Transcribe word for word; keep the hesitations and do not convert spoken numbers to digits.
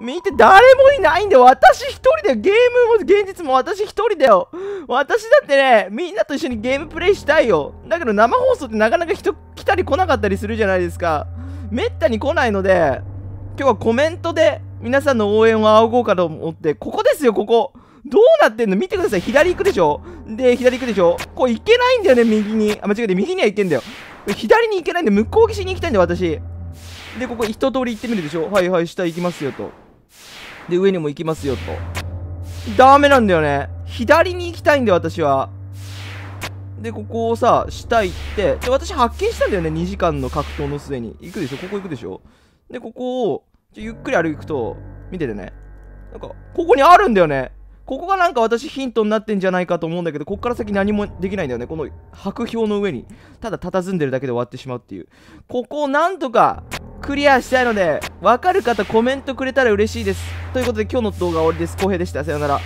見て、誰もいないんだよ。私一人だよ。ゲームも現実も私一人だよ。私だってね、みんなと一緒にゲームプレイしたいよ。だけど生放送ってなかなか人来たり来なかったりするじゃないですか。めったに来ないので、今日はコメントで皆さんの応援を仰ごうかと思って、ここですよ、ここ。どうなってんの見てください。左行くでしょで、左行くでしょこう行けないんだよね、右に。あ、間違えて、右には行けんだよ。左に行けないんで、向こう岸に行きたいんだよ、私。で、ここ一通り行ってみるでしょ。はいはい、下行きますよと。で、上にも行きますよと。ダメなんだよね。左に行きたいんだよ、私は。で、ここをさ、下行って。で、私発見したんだよね、にじかんの格闘の末に。行くでしょここ行くでしょで、ここを、ちょゆっくり歩くと、見ててね。なんか、ここにあるんだよね。ここがなんか私ヒントになってんじゃないかと思うんだけど、こっから先何もできないんだよね。この白氷の上に、ただ佇んでるだけで終わってしまうっていう。ここをなんとか、クリアしたいので、わかる方コメントくれたら嬉しいです。ということで今日の動画は終わりです。浩平でした。さようなら。